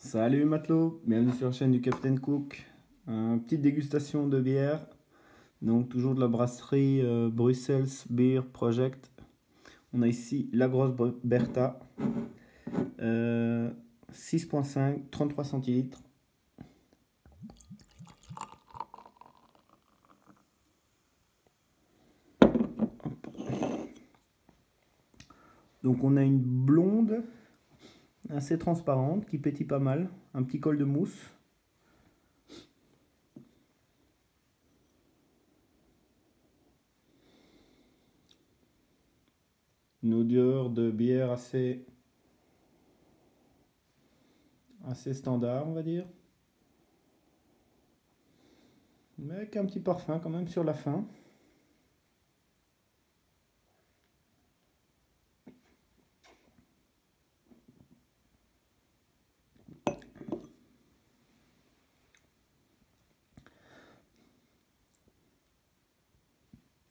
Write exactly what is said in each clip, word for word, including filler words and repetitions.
Salut matelots, bienvenue sur la chaîne du Captain Cook. Une petite dégustation de bière, donc toujours de la brasserie euh, Brussels Beer Project. On a ici la Grosse Bertha, euh, six virgule cinq, trente-trois centilitres. Donc on a une blonde assez transparente qui pétille pas mal, un petit col de mousse. Une odeur de bière assez assez standard, on va dire, mais avec un petit parfum quand même sur la fin.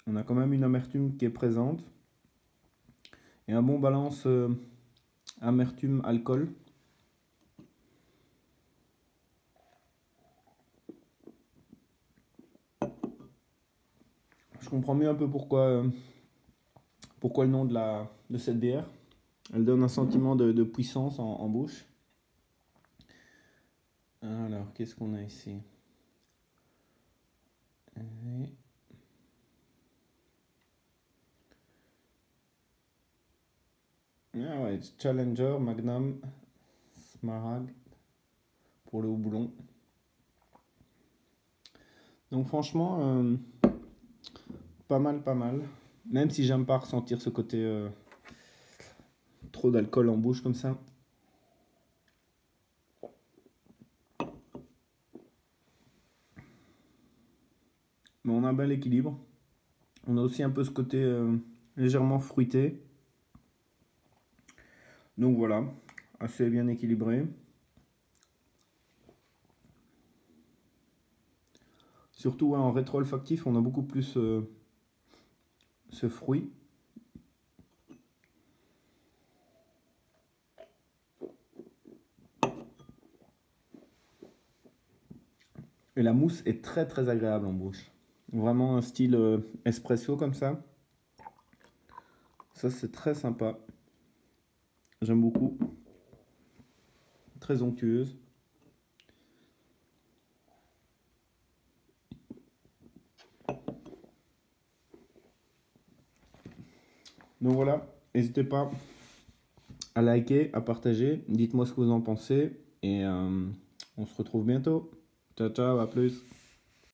On a quand même une amertume qui est présente et un bon balance euh, amertume alcool. Je comprends mieux un peu pourquoi euh, pourquoi le nom de la de cette bière. Elle donne un sentiment de, de puissance en, en bouche. Alors qu'est-ce qu'on a ici? et... Ah ouais, Challenger, Magnum, Smarag pour le houblon. Donc franchement, euh, pas mal, pas mal. Même si j'aime pas ressentir ce côté euh, trop d'alcool en bouche comme ça. Mais on a un bel équilibre. On a aussi un peu ce côté euh, légèrement fruité. Donc voilà, assez bien équilibré. Surtout hein, en rétro-olfactif, on a beaucoup plus euh, ce fruit. Et la mousse est très très agréable en bouche. Vraiment un style euh, espresso comme ça. Ça c'est très sympa. J'aime beaucoup, très onctueuse. Donc voilà, n'hésitez pas à liker, à partager. Dites-moi ce que vous en pensez et euh, on se retrouve bientôt. Ciao, ciao, à plus.